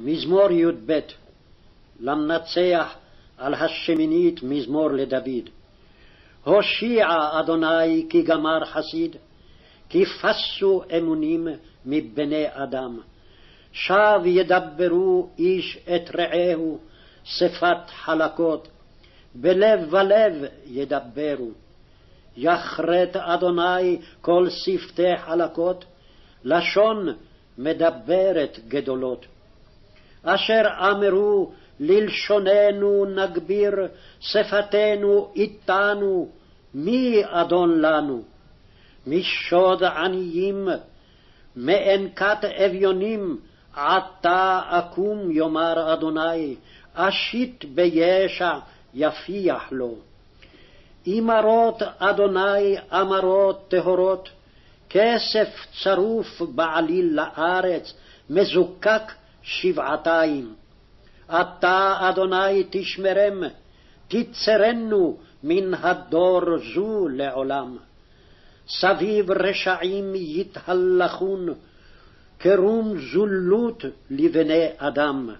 מזמור י"ב למנצח על השמינית מזמור לדוד. הושיע אדוני כי גמר חסיד, כי פסו אמונים מבני אדם. שב ידברו איש את רעהו, שפת חלקות, בלב ולב ידברו. יחרט אדוני כל שפתי חלקות, לשון מדברת גדולות. אשר אמרו ללשוננו נגביר, שפתנו איתנו, מי אדון לנו? משוד עניים, מאנקת אביונים, עתה אקום יאמר אדוני, אשית בישע יפיח לו. אמרות אדוני אמרות טהורות, כסף צרוף בעליל לארץ, מזוקק שבעתיים. אתה אדוני תשמרם, תצרנו מן הדור זו לעולם. סביב רשעים יתהלכון, קרום זולות לבני אדם.